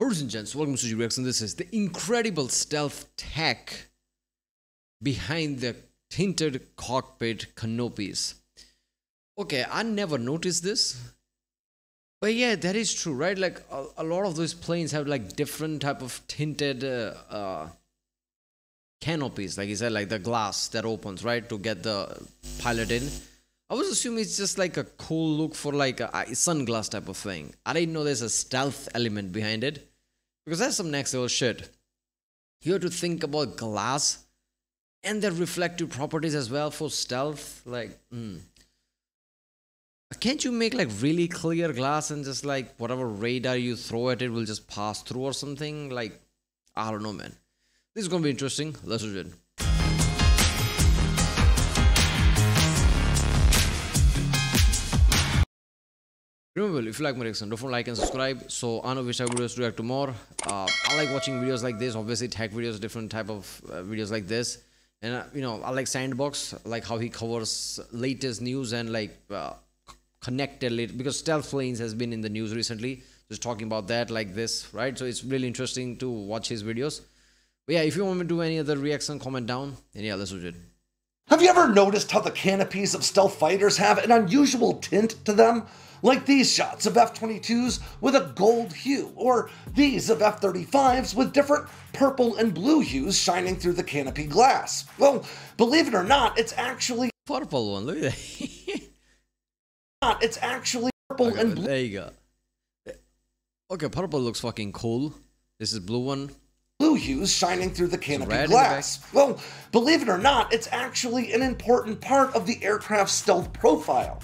Ladies and gents, welcome to CG Reaction. This is the incredible stealth tech behind the tinted cockpit canopies. Okay, I never noticed this, but yeah, that is true, right? Like a lot of those planes have like different type of tinted canopies, like you said, like the glass that opens, right, to get the pilot in. I was assuming it's just like a cool look for like a sunglass type of thing. I didn't know there's a stealth element behind it, because that's some next level shit. You have to think about glass and their reflective properties as well for stealth. Like, Can't you make like really clear glass and just like whatever radar you throw at it will just pass through or something? Like, I don't know, man. This is gonna be interesting. Let's do it. Remember, if you like my reaction, don't forget to like and subscribe. So I know which type of videos to react to more. I like watching videos like this. Obviously, tech videos, different type of videos like this. And you know, I like Sandbox, like how he covers latest news and like connected it, because stealth planes has been in the news recently. Just talking about that like this, right? So it's really interesting to watch his videos. But yeah, if you want me to do any other reaction, comment down. And yeah, let's do it. Have you ever noticed how the canopies of stealth fighters have an unusual tint to them? Like these shots of F-22s with a gold hue, or these of F-35s with different purple and blue hues shining through the canopy glass. Well, believe it or not, it's actually purple one. Look at that. It's actually purple and blue. There you go. Okay, purple looks fucking cool. This is blue one. Blue hues shining through the canopy glass. Well, believe it or not, it's actually an important part of the aircraft's stealth profile.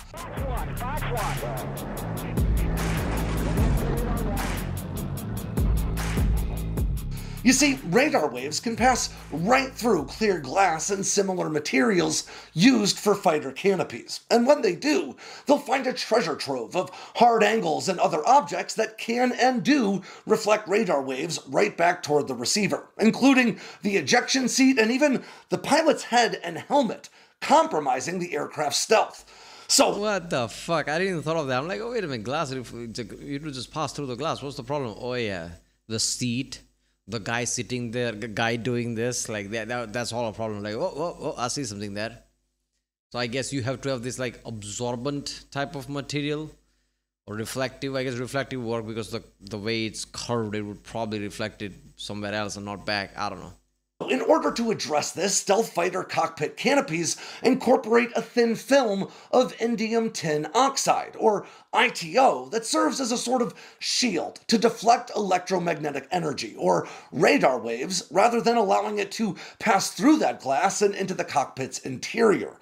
You see, radar waves can pass right through clear glass and similar materials used for fighter canopies. And when they do, they'll find a treasure trove of hard angles and other objects that can and do reflect radar waves right back toward the receiver, including the ejection seat and even the pilot's head and helmet, compromising the aircraft's stealth. So what the fuck? I didn't even thought of that. I'm like, oh, wait a minute, glass, it'll just pass through the glass. What's the problem? Oh, yeah, the seat. The guy sitting there, the guy doing this, like that's all a problem. Like, oh, I see something there. So I guess you have to have this like absorbent type of material, or reflective. I guess reflective work, because the way it's curved, it would probably reflect it somewhere else and not back. I don't know. In order to address this, stealth fighter cockpit canopies incorporate a thin film of indium tin oxide, or ITO, that serves as a sort of shield to deflect electromagnetic energy, or radar waves, rather than allowing it to pass through that glass and into the cockpit's interior.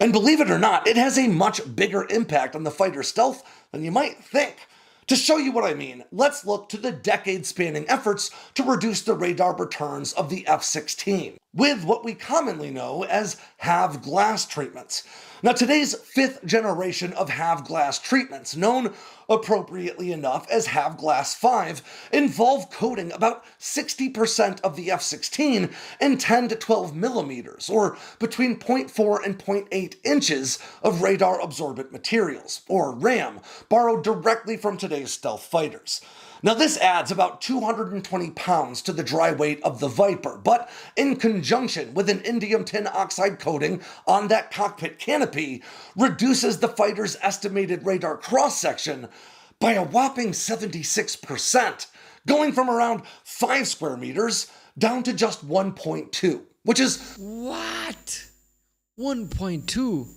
And believe it or not, it has a much bigger impact on the fighter's stealth than you might think. To show you what I mean, let's look to the decade-spanning efforts to reduce the radar returns of the F-16, with what we commonly know as have glass treatments. Now, today's fifth generation of have glass treatments, known appropriately enough as have glass 5, involve coating about 60% of the F-16 in 10 to 12 millimeters, or between 0.4 and 0.8 inches of radar absorbent materials, or RAM, borrowed directly from today's stealth fighters. Now, this adds about 220 pounds to the dry weight of the Viper, but in conjunction with an indium tin oxide coating on that cockpit canopy, reduces the fighter's estimated radar cross-section by a whopping 76%, going from around 5 square meters down to just 1.2, which is... What? 1.2? Wait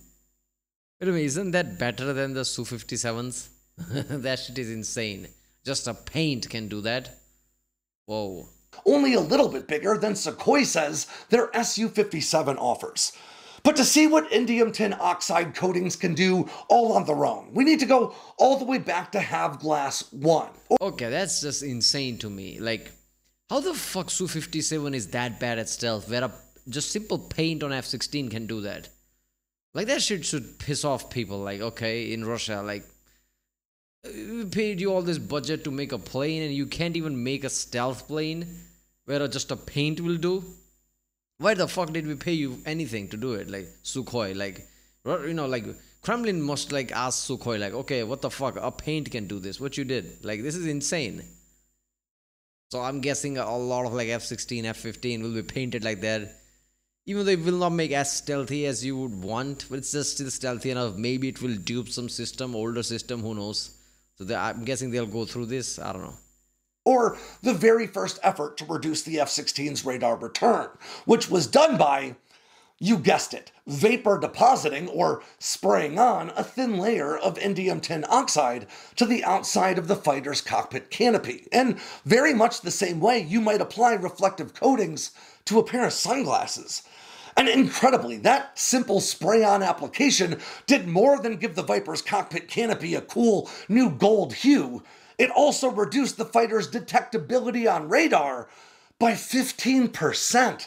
a minute, isn't that better than the Su-57s? That shit is insane. Just a paint can do that. Whoa. Only a little bit bigger than Sukhoi says their Su-57 offers. But to see what indium tin oxide coatings can do all on their own, we need to go all the way back to have glass 1. Okay, that's just insane to me. Like, how the fuck Su-57 is that bad at stealth, where just simple paint on F-16 can do that? Like, that shit should piss off people. Like, okay, in Russia, like, we paid you all this budget to make a plane and you can't even make a stealth plane where just a paint will do? Why the fuck did we pay you anything to do it? Like, Sukhoi, like, you know, like, Kremlin must, like, ask Sukhoi, like, okay, what the fuck, a paint can do this, what you did? Like, this is insane. So I'm guessing a lot of like F-16, F-15 will be painted like that. Even though it will not make as stealthy as you would want, but it's just still stealthy enough. Maybe it will dupe some system, older system, who knows. So I'm guessing they'll go through this, I don't know. Or the very first effort to reduce the F-16's radar return, which was done by, you guessed it, vapor depositing or spraying on a thin layer of indium tin oxide to the outside of the fighter's cockpit canopy. And very much the same way you might apply reflective coatings to a pair of sunglasses. And incredibly, that simple spray-on application did more than give the Viper's cockpit canopy a cool new gold hue. It also reduced the fighter's detectability on radar by 15%.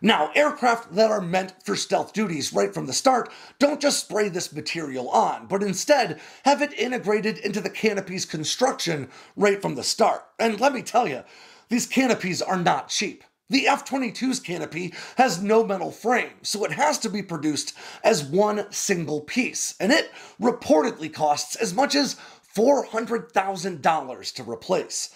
Now, aircraft that are meant for stealth duties right from the start don't just spray this material on, but instead have it integrated into the canopy's construction right from the start. And let me tell you, these canopies are not cheap. The F-22's canopy has no metal frame, so it has to be produced as one single piece, and it reportedly costs as much as $400,000 to replace.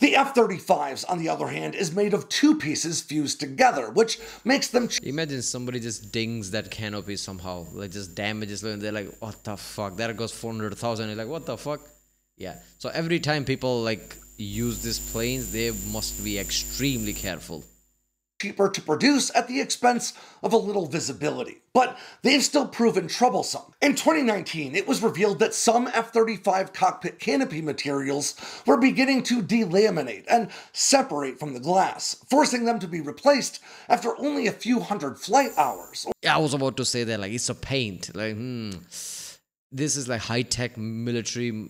The F-35's, on the other hand, is made of two pieces fused together, which makes them cheap. Imagine somebody just dings that canopy somehow, like just damages it, and they're like, what the fuck, that goes $400,000, you're like, what the fuck? Yeah, so every time people like use these planes, they must be extremely careful. Cheaper to produce at the expense of a little visibility, but they've still proven troublesome. In 2019, it was revealed that some F-35 cockpit canopy materials were beginning to delaminate and separate from the glass, forcing them to be replaced after only a few hundred flight hours. Yeah, I was about to say that, like, it's a paint, like, this is like high-tech military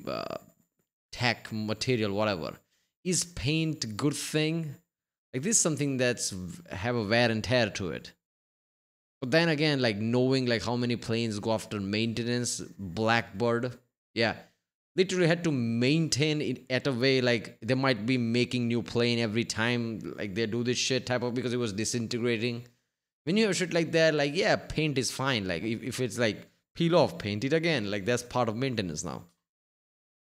tech material, whatever. Is paint a good thing? Like, this is something that's have a wear and tear to it. But then again, like, knowing like how many planes go after maintenance, Blackbird, yeah, literally had to maintain it at a way like they might be making new plane every time like they do this shit type of, because it was disintegrating. When you have shit like that, like, yeah, paint is fine. Like, if it's like peel off, paint it again. Like, that's part of maintenance now.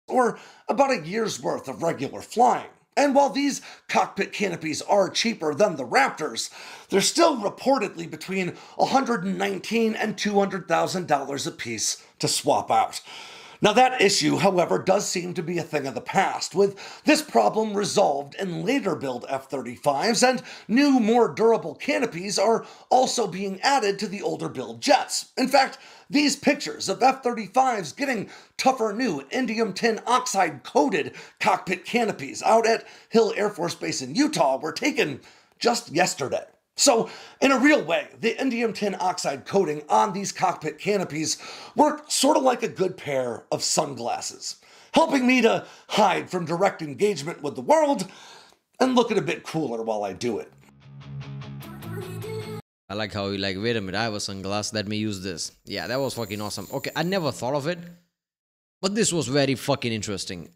Or about a year's worth of regular flying. And while these cockpit canopies are cheaper than the Raptors, they're still reportedly between $119,000 and $200,000 apiece to swap out. Now that issue, however, does seem to be a thing of the past, with this problem resolved in later build F-35s, and new, more durable canopies are also being added to the older build jets. In fact, these pictures of F-35s getting tougher new indium tin oxide coated cockpit canopies out at Hill Air Force Base in Utah were taken just yesterday. So, in a real way, the indium tin oxide coating on these cockpit canopies worked sort of like a good pair of sunglasses, helping me to hide from direct engagement with the world and looking a bit cooler while I do it. I like how you like, wait a minute, I have a sunglass, let me use this. Yeah, that was fucking awesome. Okay, I never thought of it, but this was very fucking interesting.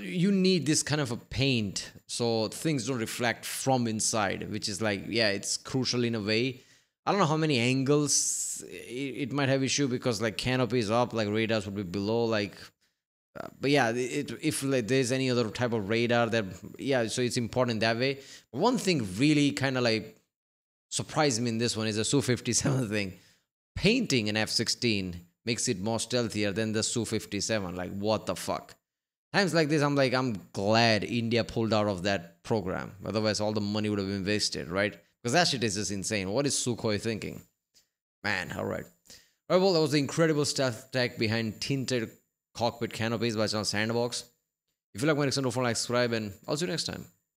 You need this kind of a paint so things don't reflect from inside, which is like, yeah, it's crucial in a way. I don't know how many angles it might have issue, because like canopy is up, like radars would be below, like, but yeah, if like there's any other type of radar that, yeah, so it's important that way. One thing really kind of like surprised me in this one is the Su-57 thing. Painting an F-16 makes it more stealthier than the Su-57. Like, what the fuck? Times like this, I'm like, I'm glad India pulled out of that program. Otherwise, all the money would have been wasted, right? Because that shit is just insane. What is Sukhoi thinking? Man, all right. All right, well, that was the incredible stealth tech behind tinted cockpit canopies by Sandbox. If you like my next one, don't forget to subscribe, and I'll see you next time.